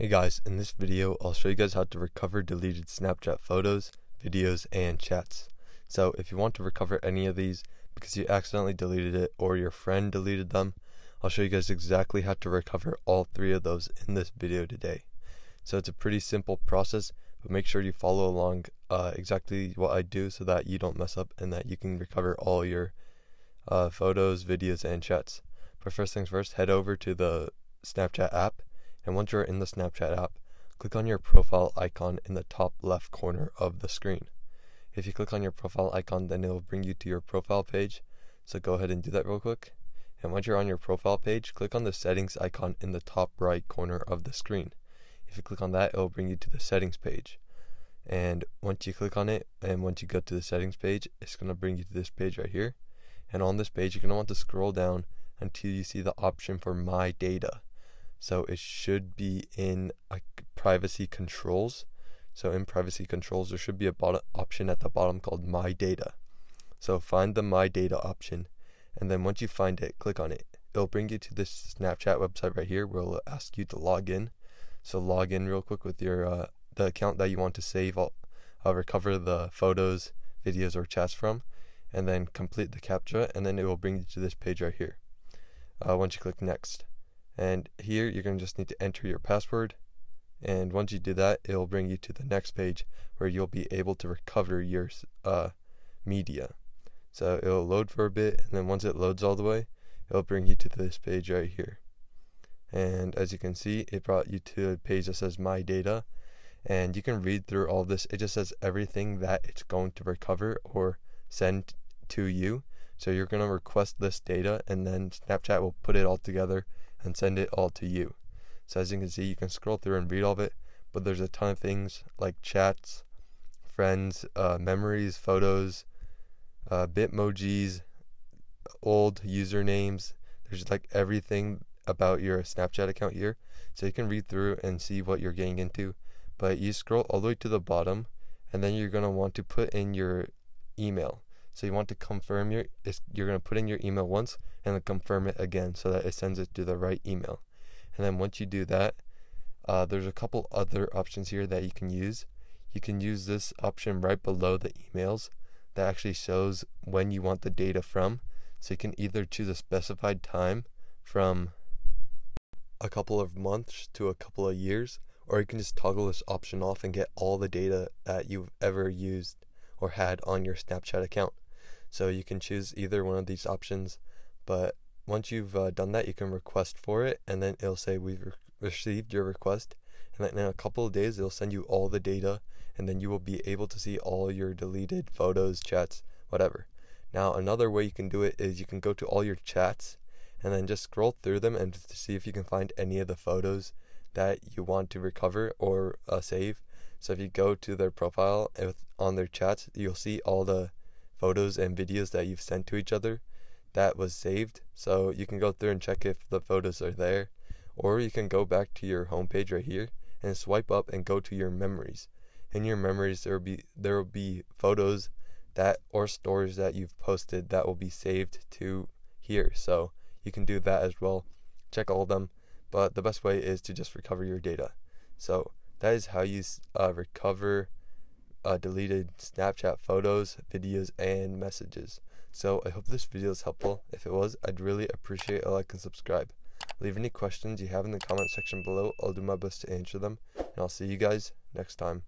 Hey guys, in this video I'll show you guys how to recover deleted Snapchat photos, videos, and chats. So if you want to recover any of these because you accidentally deleted it or your friend deleted them, I'll show you guys exactly how to recover all three of those in this video today. So it's a pretty simple process, but make sure you follow along exactly what I do so that you don't mess up and that you can recover all your photos, videos, and chats. But first things first, head over to the Snapchat app. And once you're in the Snapchat app, click on your profile icon in the top left corner of the screen. If you click on your profile icon, then it will bring you to your profile page. So go ahead and do that real quick. And once you're on your profile page, click on the settings icon in the top right corner of the screen. If you click on that, it will bring you to the settings page. And once you click on it, and once you go to the settings page, it's going to bring you to this page right here. And on this page, you're going to want to scroll down until you see the option for My Data. So it should be in privacy controls. So in privacy controls, there should be a option at the bottom called My Data. So find the My Data option, and then once you find it, click on it. It'll bring you to this Snapchat website right here where it'll ask you to log in. So log in real quick with your the account that you want to save, recover the photos, videos, or chats from, and then complete the CAPTCHA, and then it will bring you to this page right here. Once you click next. And here you're going to just need to enter your password, and once you do that, it will bring you to the next page where you'll be able to recover your media. So it'll load for a bit, and then once it loads all the way, it'll bring you to this page right here. And as you can see, it brought you to a page that says My Data, and you can read through all this. It just says everything that it's going to recover or send to you. So you're going to request this data, and then Snapchat will put it all together and send it all to you. So as you can see, you can scroll through and read all of it, but there's a ton of things like chats, friends, memories, photos, bitmojis, old usernames. There's just like everything about your Snapchat account here. So you can read through and see what you're getting into, but you scroll all the way to the bottom, and then you're going to want to put in your email. So you want to confirm you're going to put in your email once and then confirm it again so that it sends it to the right email. And then once you do that, there's a couple other options here that you can use. You can use this option right below the emails that actually shows when you want the data from. So you can either choose a specified time from a couple of months to a couple of years, or you can just toggle this option off and get all the data that you've ever used or had on your Snapchat account. So you can choose either one of these options, but once you've done that, you can request for it, and then it'll say we've received your request, and then in a couple of days it'll send you all the data, and then you will be able to see all your deleted photos, chats, whatever. Now another way you can do it is you can go to all your chats and then just scroll through them and see if you can find any of the photos that you want to recover or save. So if you go to their profile on their chats, you'll see all the photos and videos that you've sent to each other that was saved. So you can go through and check if the photos are there, or you can go back to your home page right here and swipe up and go to your memories. In your memories, there will be photos that or stories that you've posted that will be saved to here. So you can do that as well. Check all of them, but the best way is to just recover your data. So that is how you recover deleted Snapchat photos, videos, and messages. So I hope this video is helpful. If it was, I'd really appreciate a like and subscribe. Leave any questions you have in the comment section below. I'll do my best to answer them, and I'll see you guys next time.